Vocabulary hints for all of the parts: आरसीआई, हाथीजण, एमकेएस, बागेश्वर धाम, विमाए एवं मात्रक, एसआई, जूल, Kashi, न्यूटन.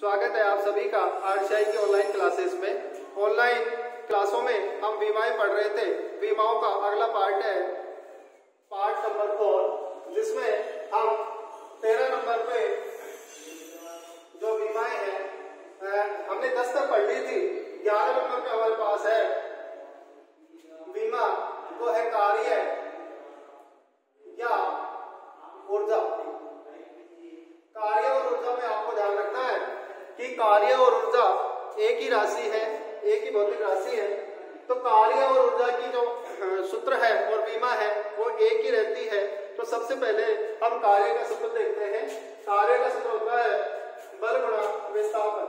स्वागत है आप सभी का आरसीआई की ऑनलाइन क्लासेस में। ऑनलाइन क्लासों में हम विमाएं पढ़ रहे थे। विमाओं का अगला पार्ट है पार्ट नंबर 4, जिसमें हम 13 नंबर पे जो विमाएं हैं हमने 10 तक पढ़ ली थी। 11 नंबर पे हमारे पास है विमा तो है कार्य या ऊर्जा। कार्य और ऊर्जा में आपको ध्यान रखना है कि कार्य और ऊर्जा एक ही राशि है, एक ही भौतिक राशि है। तो कार्य और ऊर्जा की जो सूत्र है और बीमा है वो एक ही रहती है। तो सबसे पहले हम कार्य का सूत्र देखते हैं। कार्य का सूत्र होता है बल गुणा विस्थापन।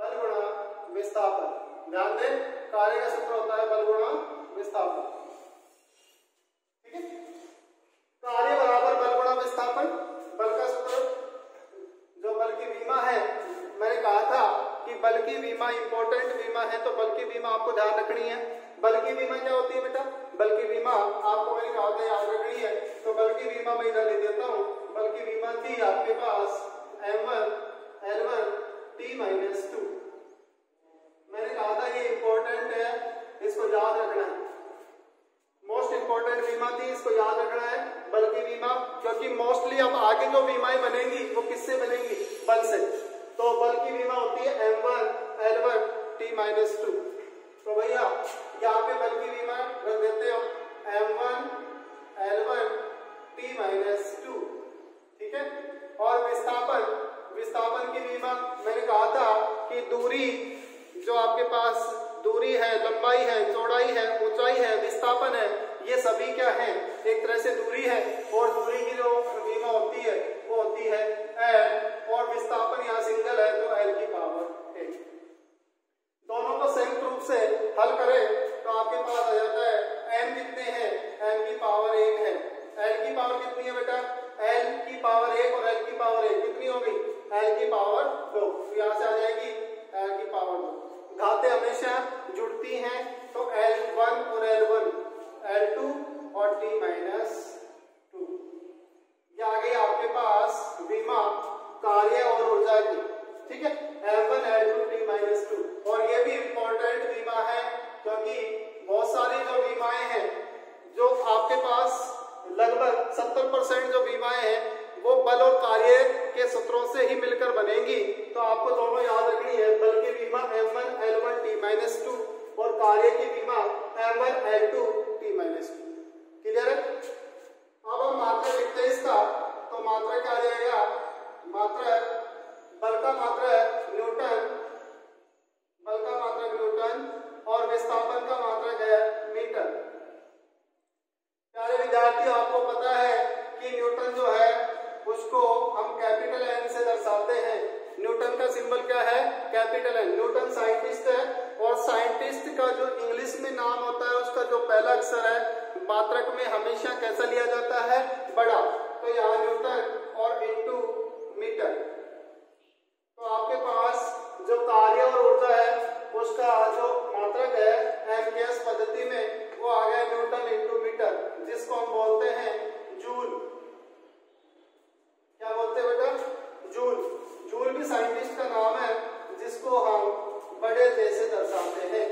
बल गुणा विस्थापन, ध्यान दें, कार्य का सूत्र होता है बल गुणा विस्थापन। ठीक है, कार्य बराबर बल गुणा विस्थापन। बल का सूत्र जो बल की बीमा है, मैंने कहा था कि बल की बीमा इंपॉर्टेंट बीमा है, तो बल की बीमा आपको ध्यान रखनी है। बल की बीमा क्या होती है बेटा? बल की बीमा आपको मैंने कहा था याद रखनी है। तो बल की बीमा मैं इधर ले देता हूँ। बल की बीमा थी आपके पास m1 L1 T-2। मैंने कहा था ये इंपॉर्टेंट है, इसको याद रखना है। मोस्ट इंपॉर्टेंट बीमा थी, इसको याद रखना है बल की बीमा, क्योंकि मोस्टली अब आगे जो बीमाएं बनेंगी वो किससे बनेंगी? बल से। तो बल की बीमा होती है m1 L1 T-2। तो भैया यहाँ पे बल की बीमा रख देते हो m1 L1 T-2। ठीक है, और विस्थापन, विस्थापन की बीमा मैंने कहा था कि दूरी जो आपके पास दूरी है, लंबाई है, चौड़ाई है, ऊंचाई है, विस्थापन है, ये सभी क्या है? एक तरह से दूरी है। और दूरी की जो बीमा होती है वो होती है l, और विस्थापन यहाँ सिंगल है तो l⁴ दोनों को संयुक्त रूप से हल करें तो आपके पास आ जाता है m कितने हैं? m⁴ है। l⁴ कितनी है बेटा? l⁴ और l⁴ कितनी होगी? l⁴2। यहाँ से आ जाएगी l⁴2। घातें हमेशा जुड़ती हैं, तो L1 और L2 L2 और T-2। ये आ गई आपके पास बीमा कार्य और ऊर्जा की। ठीक है, L1 L2 T-2। और ये भी इम्पोर्टेंट बीमा है, क्योंकि बहुत सारी जो बीमाएं हैं, जो आपके पास लगभग 70% जो बीमाएं हैं वो बल और कार्य के सूत्रों से ही मिलकर बनेगी। तो आपको दोनों याद रखनी है। बल की बीमा m1 L1 T-2 और कार्य की बीमा m1 L2 T-2। क्लियर है? अब हम मात्रक लिखते हैं इसका। तो मात्रक क्या आ जाएगा? मात्रक, बल का मात्रक न्यूटन, बल का मात्रक न्यूटन, और विस्थापन का मात्रक है मीटर। प्यारे विद्यार्थियों, आपको पता है कि न्यूटन जो है उसको हम कैपिटल N से दर्शाते हैं। न्यूटन का सिंबल क्या है? Capital N। न्यूटन साइंटिस्ट है, और साइंटिस्ट का जो इंग्लिश में नाम होता है उसका जो पहला अक्षर है मात्रक में हमेशा कैसा लिया जाता है? बड़ा। तो यहाँ न्यूटन और इंटू मीटर। तो आपके पास जो कार्य और ऊर्जा है उसका जो मात्रक है एमकेएस पद्धति में वो आ गया न्यूटन इंटू मीटर, जिसको हम बोलते हैं जूल। क्या बोलते हैं बेटा? जूल। जूल भी साइंटिस्ट का नाम है, जिसको हम बड़े जे से दर्शाते हैं।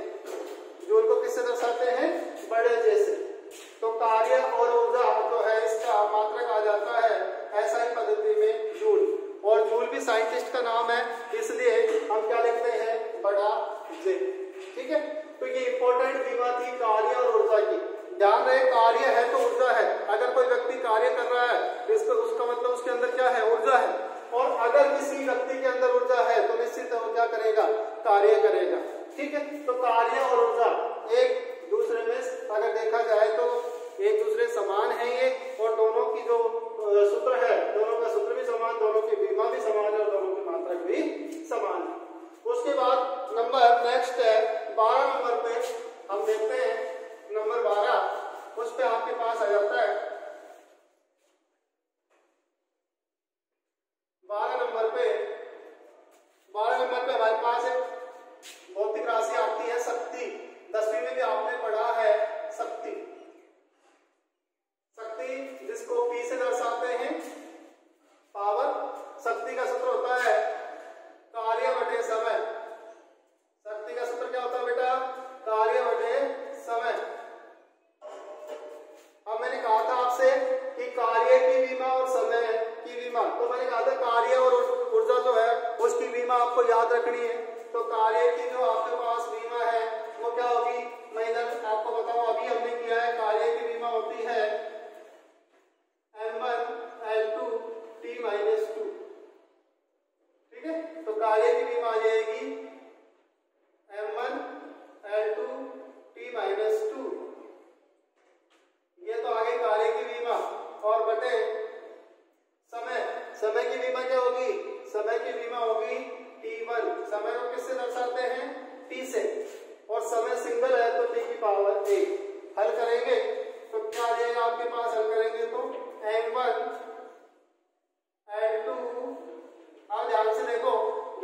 जूल को किससे दर्शाते हैं? बड़े जे से। तो कार्य और ऊर्जा जो है इसका मात्रक आ जाता है एसआई पद्धति में जूल, और जूल भी साइंटिस्ट का नाम है, इसलिए हम क्या लिखते हैं? बड़ा जे। ठीक है, तो ये इंपॉर्टेंट बीमा थी कार्य और ऊर्जा की। ध्यान रहे, कार्य है तो ऊर्जा है। अगर कोई व्यक्ति कार्य कर रहा है तो उसका मतलब उसके अंदर क्या है? ऊर्जा है। और अगर किसी व्यक्ति के अंदर ऊर्जा है तो निश्चित वो क्या करेगा? कार्य करेगा। ठीक है, तो कार्य और ऊर्जा एक दूसरे में अगर देखा जाए तो एक दूसरे समान है ये, और दोनों की जो सूत्र है, दोनों का सूत्र भी समान, दोनों की बीमा भी समान है, और दोनों की मात्रक भी समान है। उसके बाद नंबर नेक्स्ट है 12 नंबर पे हम देखते हैं। नंबर 12 उस पे आपके पास आ जाता है। 12 नंबर पे हमारे पास एक भौतिक राशि आती है शक्ति। 10वीं में भी आपने पढ़ा है शक्ति। शक्ति जिसको P से दर्शाते हैं, पावर। शक्ति का सूत्र होता है साधन कार्य और ऊर्जा जो है उसकी बीमा आपको याद रखनी है। तो कार्य की जो आपके पास बीमा है वो क्या होगी, मैं इधर आपको बताऊं अभी हमने किया है। कार्य की बीमा होती है M1 L2 T-2, ठीक है। तो कार्य की बीमा आ जाएगी M1 L2 T-2, ये तो आगे कार्य की बीमा। और बटे समय, समय की बीमा क्या होगी, समय की बीमा होगी T1। समय को किससे दर्शाते हैं, T से, और समय सिंगल है तो T⁴ हल करेंगे तो क्या आ जाएगा आपके पास, हल करेंगे तो M1 L2। अब ध्यान से देखो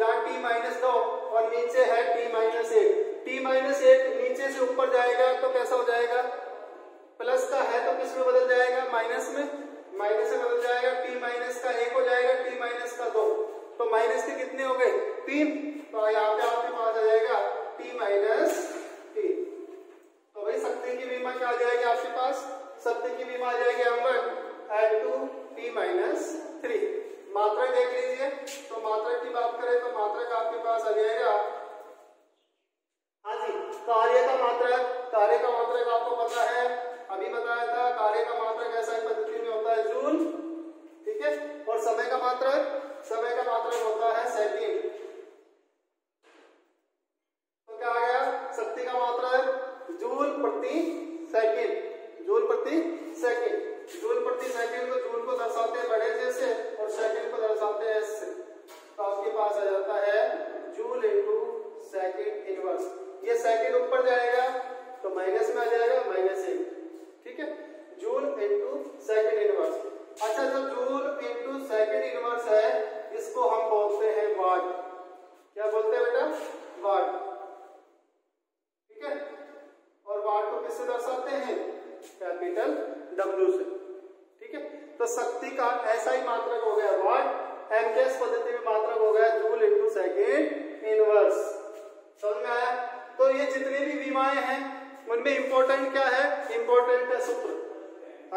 यहाँ T-2 और नीचे है T-8। T-8 नीचे से ऊपर जाएगा तो कैसा हो जाएगा, प्लस का है तो किसमें बदल जाएगा, माइनस में, माइनस से बदल जाएगा। T-1 हो जाएगा T-2, तो माइनस के कितने हो गए, 3। तो यहाँ पे आपके पास आ जाएगा T-3। तो भाई शक्ति की बीमा क्या आ जाएगी आपके पास, शक्ति की बीमा आ जाएगी M1 L2 T-3। मात्रक देख लीजिए, तो मात्रक की बात करें तो मात्रक आपके पास आ जाएगा, हाँ जी, कार्य का मात्रक। कार्य का मात्रक आपको पता है, अभी बताया था, कार्य का मात्रक एसआई पद्धति में होता है जूल, ठीक है। और समय का मात्रक, समय का मात्रक होता है सेकंड। तो क्या आ गया, शक्ति का मात्रक जूल प्रति सेकंड, जूल प्रति सेकंड। जूल प्रति सेकंड को जूल को दर्शाते हैं बड़े जैसे और सेकंड को दर्शाते हैं इससे। तो आपके पास आ जाता है Joule × सेकंड इनवर्स। ये सेकंड ऊपर जाएगा तो माइनस में आ जाएगा -1, ठीक है, Joule × सेकंड इनवर्स। अच्छा, जो Joule × सेकंड इनवर्स है इसको हम बोलते हैं वाट। क्या बोलते हैं बेटा, वाट, ठीक है। और वाट को किससे दर्शाते हैं, कैपिटल W से, ठीक है। तो शक्ति का एसआई मात्रक हो गया वाट, एमकेएस पद्धति में मात्रक हो गया Joule × सेकंड इनवर्स। समझ में आया। तो ये जितनी भी विमाएं हैं उनमें इम्पोर्टेंट क्या है, इम्पोर्टेंट है सूत्र।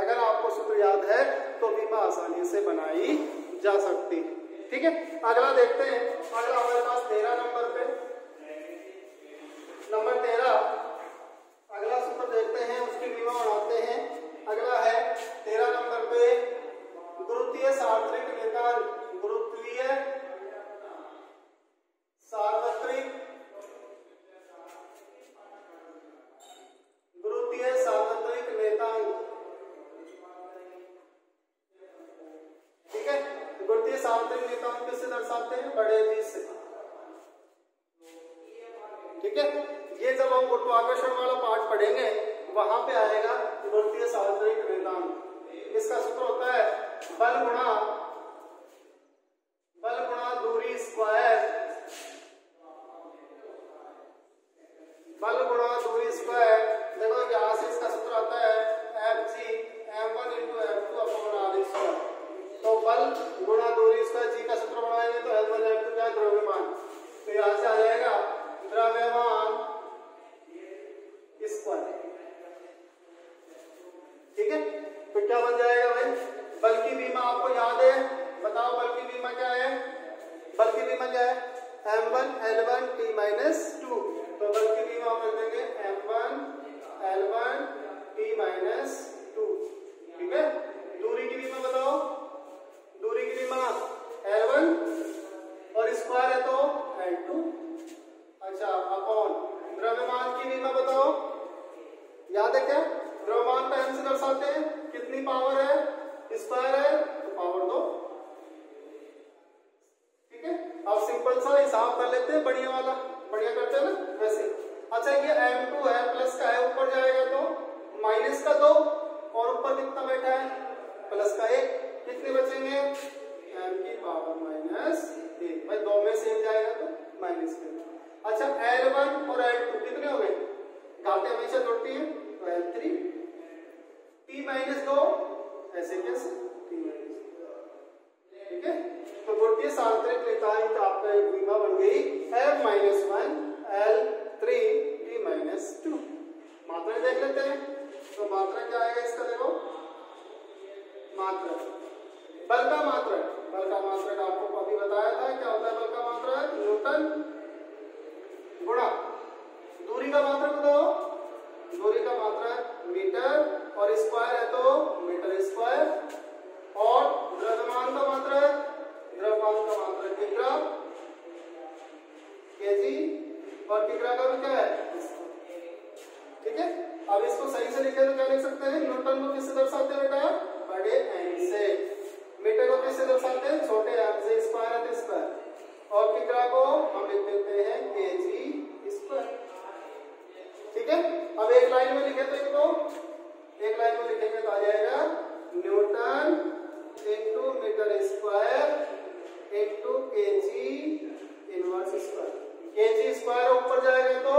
अगर आपको सूत्र याद है तो बीमा आसानी से बनाई जा सकती है, ठीक है। अगला देखते हैं, अगला हमारे पास 13 नंबर पे अगला सूत्र देखते हैं, उसकी बीमा बनाते हैं। अगला है 13 नंबर पे गुरुत्वीय सार्वत्रिक निर्धारण, गुरुत्वीय सार्वत्रिक दर्शाते हैं बड़े जी से, ठीक है। ये जब हम गुरुत्वाकर्षण वाला पार्ट पढ़ेंगे वहां पे आएगा गुरुत्वीय सार्वत्रिक निर्धारण। इसका सूत्र होता है बल गुणा दूरी स्क्वायर। देखो यहां से इसका सूत्र आता है Fg m1 × F2 r2। तो बल गुणा दूरी इसका जी का सूत्र बनाएंगे तो F1 F2 का द्रव्यमान, तो यहाँ से आ जाएगा द्रव्यमान², ठीक है। तो क्या बन जाएगा भाई, बल की बीमा आपको याद है, बताओ बल की बीमा क्या है, बल की बीमा क्या है, M1 L1 T-2। तो बल की बीमा हम लिख देंगे M1 L1 T-2, ठीक है। दूरी की बीमा बताओ, दूरी की बीमा L1 और स्क्वायर है तो L2, अच्छा, अपॉन द्रव्यमान की बीमा बताओ, याद है क्या, द्रव्यमान का हम से दर्शाते हैं, कितनी पावर है, स्क्वायर है तो पावर 2, ठीक है। अब सिंपल सा हिसाब कर लेते हैं, बढ़िया वाला, बढ़िया करते हैं ना वैसे। अच्छा, ये M2 है, प्लस का है, ऊपर जाएगा तो माइनस का 2 और ऊपर कितना बैठा है, प्लस का 1, कितने बचेंगे M⁻1। भाई 2 में से 1 जाएगा तो -1। अच्छा, L1 और L2 कितने हो गए, घाटे हमेशा जुड़ती है तो L3 T-2, ऐसे कैसे T-2, ठीक है। तो गुरुत्वीय सार्वत्रिक निर्धारण का आपका एक बीमा बन गई F-1 L3 T-2। मात्रक देख लेते हैं, तो मात्रक क्या आएगा इसका, देखो मात्रक, बल का मात्रक, बल का मात्रक आपको अभी बताया था, क्या होता है बल का मात्रक, न्यूटन गुणा दूरी का मात्रक बताओ, दूरी का मात्रक मीटर और स्क्वायर है तो मीटर स्क्वायर, और द्रव्यमान का मात्रक, द्रव्यमान का मात्रक किग्रा केजी, और किग्रा का भी क्या है, ठीक है। अब इसको सही से लिखे तो क्या लिख सकते हैं, न्यूटन को किससे दर्शाते हैं बेटा, बड़े एम से, मीटर को किससे दर्शाते हैं, छोटे एम से, स्क्वायर है तो स्क्वायर, और किग्रा को हम लिख देते हैं केजी स्क्वायर, ठीक है। अब एक लाइन में लिखे तो इनको एक लाइन में लिखेंगे तो आ जाएगा न्यूटन into metre square into K G inverse square, के जी स्क्वायर ऊपर जाएगा तो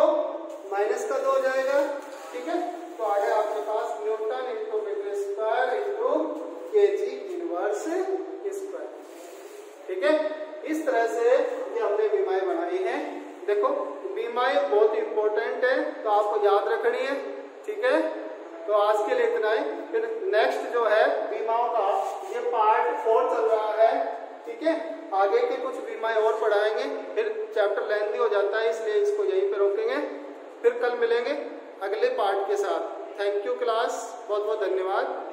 माइनस का दो जाएगा, ठीक है। तो आ गया आपके पास न्यूटन into metre square into K G inverse square, ठीक है। इस तरह से ये हमने विमाए बनाई है। देखो विमाए बहुत इंपॉर्टेंट है तो आपको याद रखनी है, ठीक है। तो आज के लिए इतना ही, फिर नेक्स्ट जो है बीमाओं का ये पार्ट 4 चल रहा है, ठीक है। आगे के कुछ बीमाएं और पढ़ाएंगे, फिर चैप्टर लेंथी हो जाता है इसलिए इसको यहीं पे रोकेंगे, फिर कल मिलेंगे अगले पार्ट के साथ। थैंक यू क्लास, बहुत बहुत धन्यवाद।